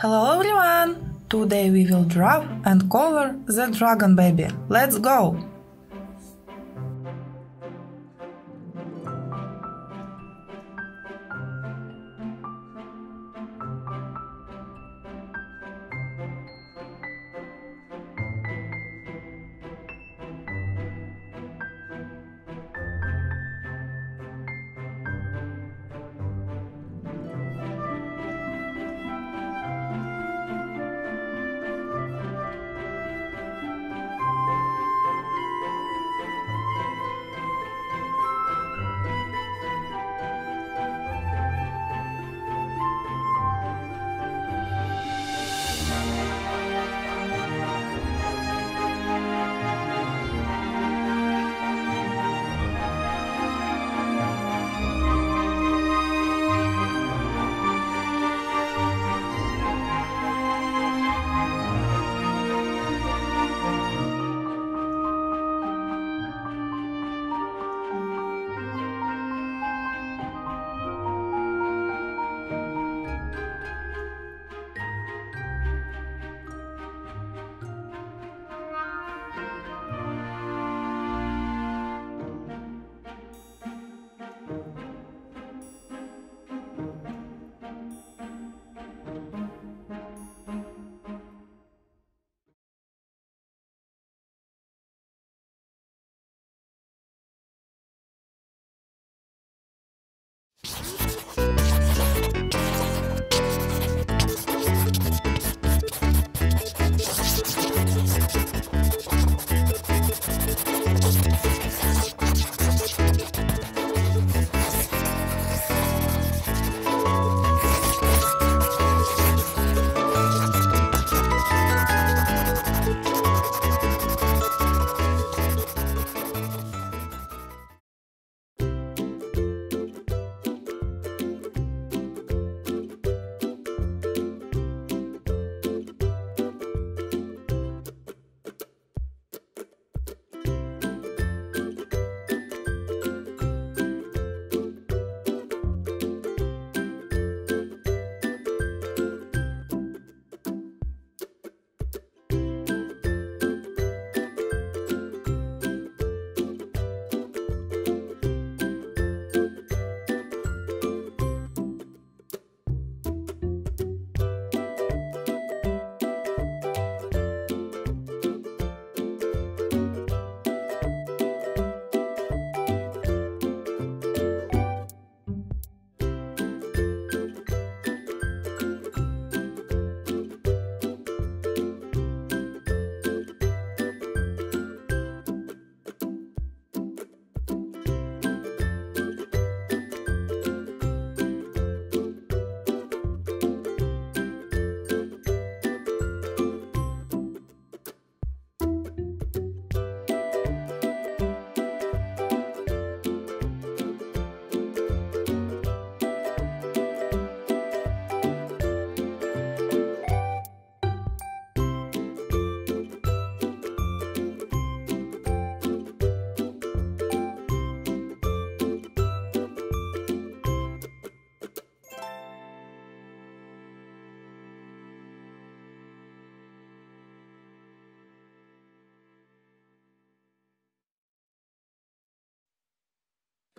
Hello everyone! Today we will draw and color the dragon baby. Let's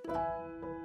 go!